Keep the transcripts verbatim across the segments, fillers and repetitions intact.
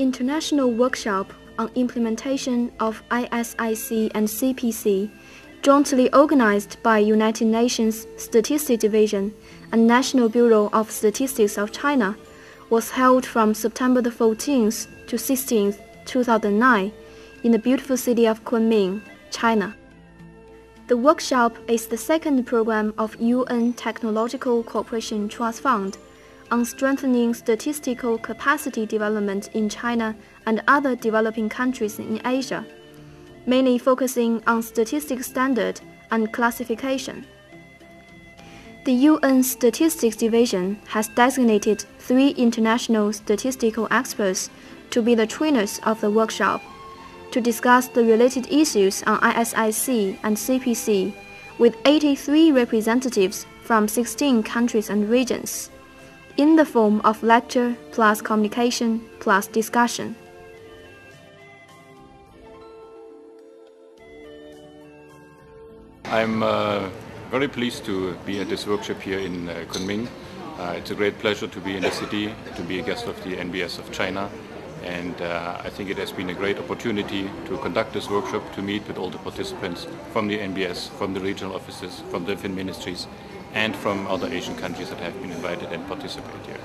international workshop on implementation of I S I C and C P C, jointly organized by United Nations Statistics Division and National Bureau of Statistics of China, was held from September fourteenth to sixteenth, two thousand nine, in the beautiful city of Kunming, China. The workshop is the second program of U N Technological Cooperation Trust Fund on strengthening statistical capacity development in China and other developing countries in Asia, mainly focusing on statistics standard and classification. The U N Statistics Division has designated three international statistical experts to be the trainers of the workshop, to discuss the related issues on I S I C and C P C, with eighty-three representatives from sixteen countries and regions, in the form of lecture plus communication plus discussion. I'm uh, very pleased to be at this workshop here in uh, Kunming. Uh, it's a great pleasure to be in the city, to be a guest of the N B S of China, and uh, I think it has been a great opportunity to conduct this workshop, to meet with all the participants from the N B S, from the regional offices, from the different ministries, and from other Asian countries that have been invited and participate here.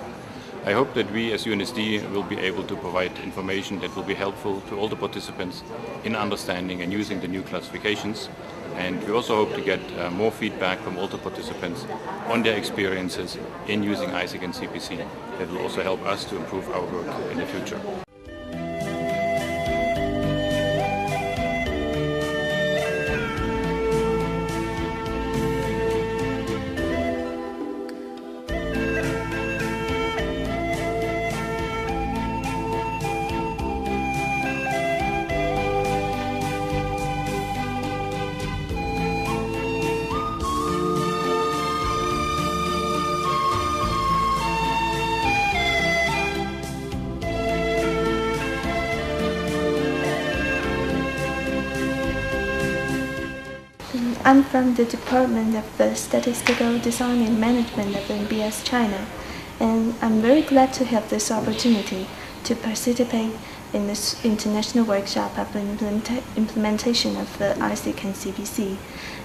I hope that we as U N S D will be able to provide information that will be helpful to all the participants in understanding and using the new classifications. And we also hope to get uh, more feedback from all the participants on their experiences in using I S I C and C P C. That will also help us to improve our work in the future. I'm from the Department of the Statistical Design and Management of N B S China, and I'm very glad to have this opportunity to participate in this international workshop of implementa implementation of the I S I C and C P C.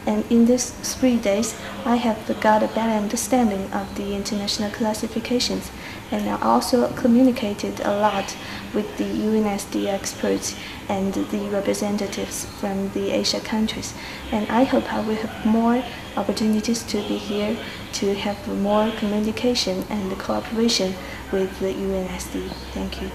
And in these three days, I have got a better understanding of the international classifications, and I also communicated a lot with the U N S D experts and the representatives from the Asia countries. And I hope I will have more opportunities to be here to have more communication and cooperation with the U N S D. Thank you.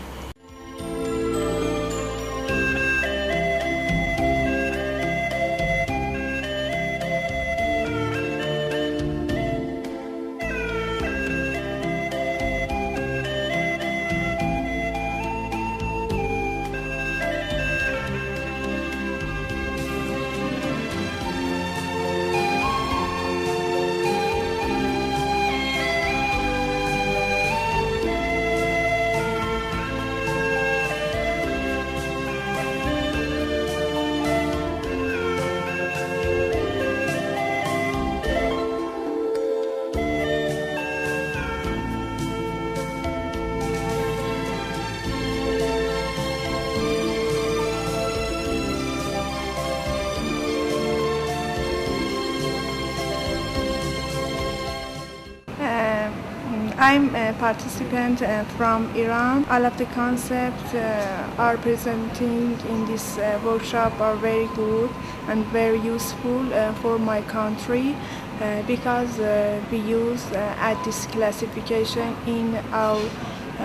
I'm a participant uh, from Iran. All of the concepts uh, are presenting in this uh, workshop are very good and very useful uh, for my country uh, because uh, we use uh, at this classification in our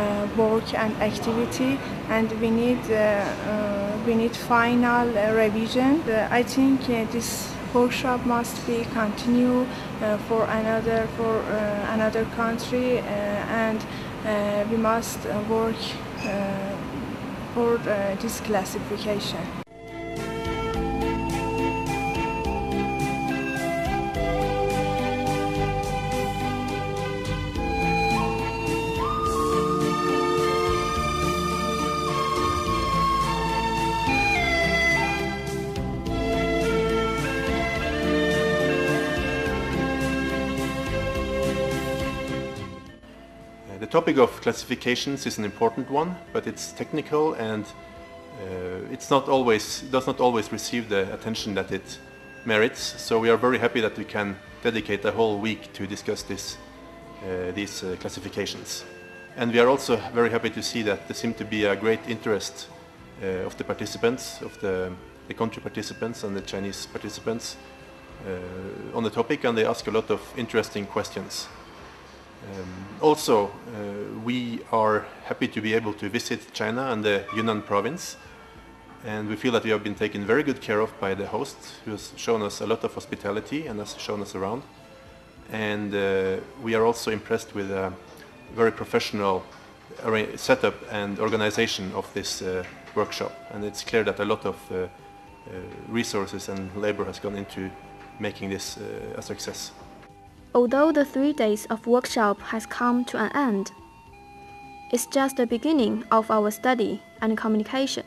uh, work and activity, and we need uh, uh, we need final uh, revision. Uh, I think uh, this workshop must be continued uh, for another for uh, another country, uh, and uh, we must uh, work uh, for uh, this classification. The topic of classifications is an important one, but it's technical and uh, it's not always does not always receive the attention that it merits. So we are very happy that we can dedicate a whole week to discuss this, uh, these uh, classifications. And we are also very happy to see that there seems to be a great interest uh, of the participants, of the, the country participants and the Chinese participants uh, on the topic, and they ask a lot of interesting questions. Um, also, uh, we are happy to be able to visit China and the Yunnan province, and we feel that we have been taken very good care of by the host, who has shown us a lot of hospitality and has shown us around. And uh, we are also impressed with a very professional setup and organization of this uh, workshop, and it's clear that a lot of uh, uh, resources and labor has gone into making this uh, a success. Although the three days of workshop has come to an end, it's just the beginning of our study and communication.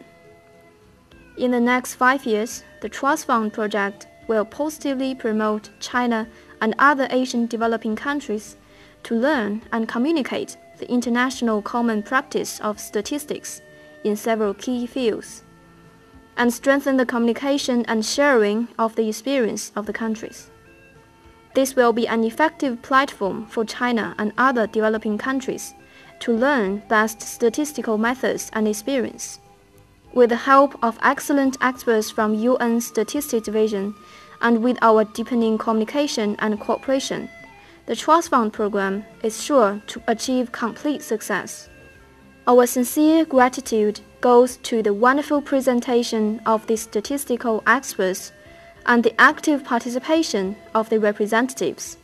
In the next five years, the Trust Fund project will positively promote China and other Asian developing countries to learn and communicate the international common practice of statistics in several key fields, and strengthen the communication and sharing of the experience of the countries. This will be an effective platform for China and other developing countries to learn best statistical methods and experience. With the help of excellent experts from U N Statistics Division and with our deepening communication and cooperation, the Trust Fund program is sure to achieve complete success. Our sincere gratitude goes to the wonderful presentation of the statistical experts and the active participation of the representatives.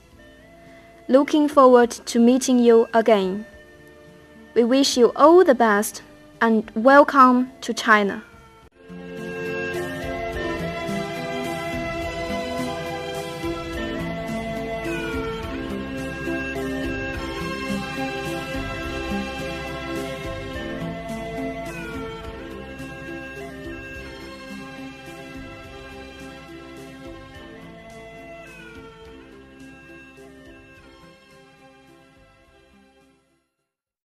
Looking forward to meeting you again. We wish you all the best and welcome to China.